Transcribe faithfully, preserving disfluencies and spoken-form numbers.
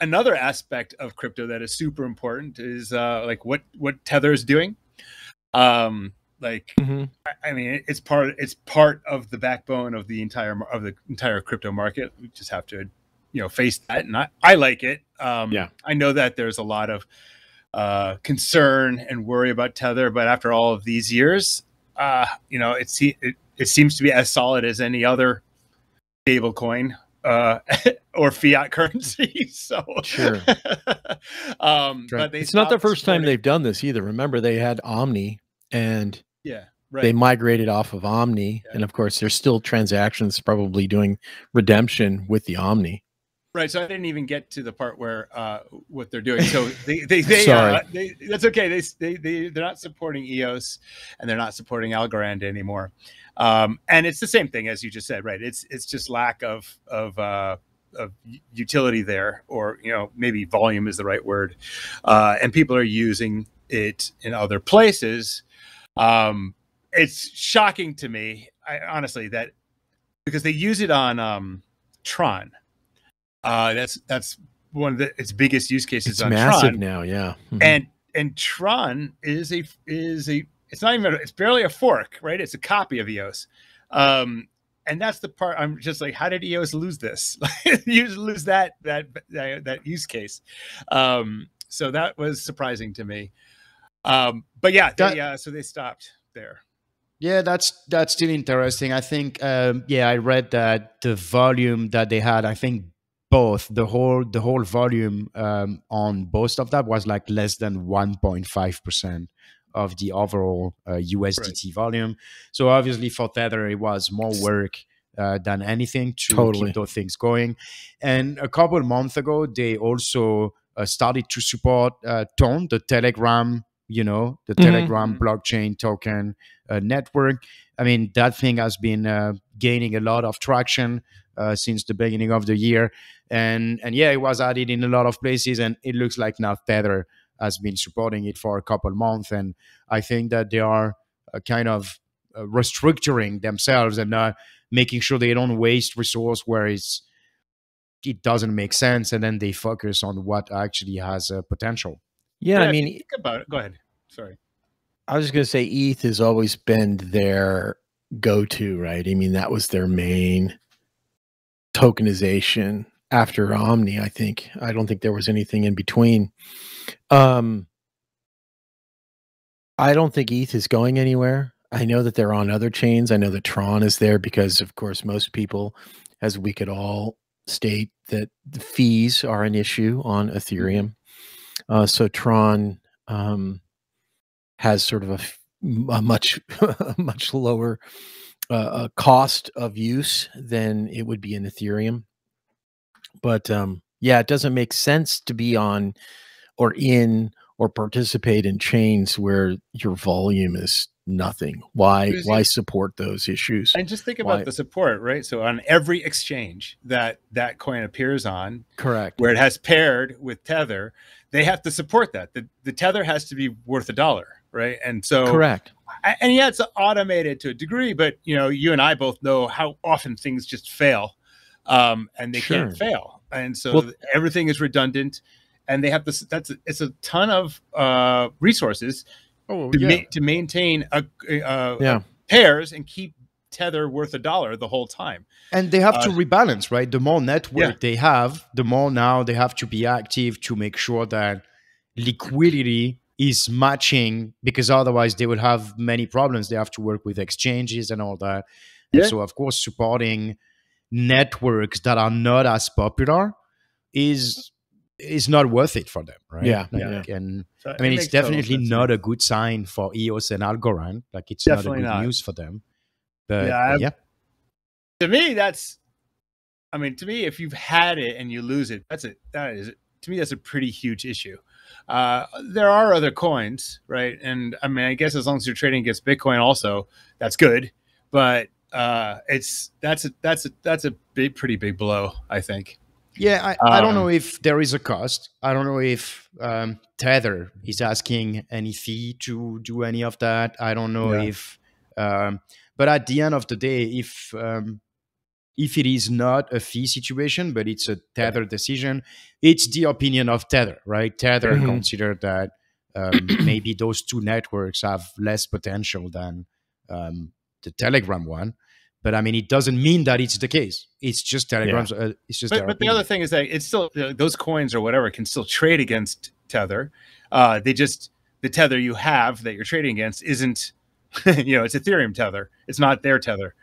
another aspect of crypto that is super important is uh, like what what Tether is doing. Um, like, mm-hmm. I, I mean, it's part it's part of the backbone of the entire of the entire crypto market. We just have to, you know, face that, and I, I like it. Um, yeah, I know that there's a lot of uh, concern and worry about Tether, but after all of these years, uh, you know, it's it, it seems to be as solid as any other stable coin. Uh, or fiat currency. So sure. um, right. But they it's not the first supporting. time they've done this either. Remember, they had Omni, and yeah, right. they migrated off of Omni, yeah. and of course, there's still transactions probably doing redemption with the Omni. Right. So I didn't even get to the part where uh, what they're doing. So they they they, Sorry. Uh, they that's okay. They they they they're not supporting E O S, and they're not supporting Algorand anymore. Um, and it's the same thing as you just said, right? It's it's just lack of of, uh, of utility there, or you know maybe volume is the right word, uh, and people are using it in other places. Um, it's shocking to me, I, honestly, that because they use it on um, Tron. Uh, that's that's one of the, its biggest use cases it's on massive Tron now, yeah. Mm-hmm. And and Tron is a is a. It's not even, it's barely a fork, right? It's a copy of E O S. Um, and that's the part I'm just like, how did E O S lose this? You lose that, that, that, that use case. Um, so that was surprising to me. Um, but yeah, they, that, uh, so they stopped there. Yeah, that's, that's still interesting. I think, um, yeah, I read that the volume that they had, I think both the whole, the whole volume um, on both of that was like less than one point five percent. of the overall uh, U S D T right. volume. So obviously for Tether, it was more work uh, than anything to totally. keep those things going. And a couple of months ago, they also uh, started to support uh, Ton, the Telegram, you know, the mm-hmm. Telegram blockchain token uh, network. I mean, that thing has been uh, gaining a lot of traction uh, since the beginning of the year. And, and yeah, it was added in a lot of places, and it looks like now Tether has been supporting it for a couple months, and I think that they are uh, kind of uh, restructuring themselves and uh, making sure they don't waste resource where it's, it doesn't make sense, and then they focus on what actually has uh, potential. Yeah, yeah, I mean, think about it. Go ahead. Sorry, I was just going to say, E T H has always been their go-to, right? I mean, that was their main tokenization. After Omni, I think. I don't think there was anything in between. Um, I don't think E T H is going anywhere. I know that they're on other chains. I know that Tron is there because, of course, most people, as we could all state, that the fees are an issue on Ethereum. Uh, so Tron um, has sort of a, a much, much lower uh, cost of use than it would be in Ethereum. But um, yeah, it doesn't make sense to be on or in or participate in chains where your volume is nothing. Why, why support those issues? And just think about why? the support, right? So on every exchange that that coin appears on, correct, where it has paired with Tether, they have to support that. The, the Tether has to be worth a dollar, right? And so, correct. And yeah, it's automated to a degree, but you know, you and I both know how often things just fail. Um, and they sure. can't fail. And so well, everything is redundant, and they have this, that's, it's a ton of, uh, resources oh, to, yeah. ma to maintain, a, uh, yeah. pairs and keep Tether worth a dollar the whole time. And they have uh, to rebalance, right? The more network yeah. they have, the more now they have to be active to make sure that liquidity is matching, because otherwise they would have many problems. They have to work with exchanges and all that. Yeah. And so of course, supporting networks that are not as popular is is not worth it for them, right? Yeah, like, yeah. And so I mean, it's definitely not a good sign for E O S and Algorand. Like, it's definitely not a good news for them. But yeah, yeah, to me, that's. I mean, to me, if you've had it and you lose it, that's it. That is, to me, that's a pretty huge issue. Uh, there are other coins, right? And I mean, I guess as long as you're trading against Bitcoin, also that's good, but. Uh, it's that's a, that's a, that's a big, pretty big blow, I think. Yeah, I, um, I don't know if there is a cost. I don't know if um, Tether is asking any fee to do any of that. I don't know yeah. if, um, but at the end of the day, if um, if it is not a fee situation, but it's a Tether decision, it's the opinion of Tether, right? Tether mm-hmm. considered that um, maybe those two networks have less potential than um, the Telegram one. But I mean, it doesn't mean that it's the case. It's just Telegram's. Yeah. Uh, it's just. But, but the other thing is that it's still uh, those coins or whatever can still trade against Tether. Uh, they just the Tether you have that you're trading against isn't, you know, it's Ethereum Tether. It's not their Tether.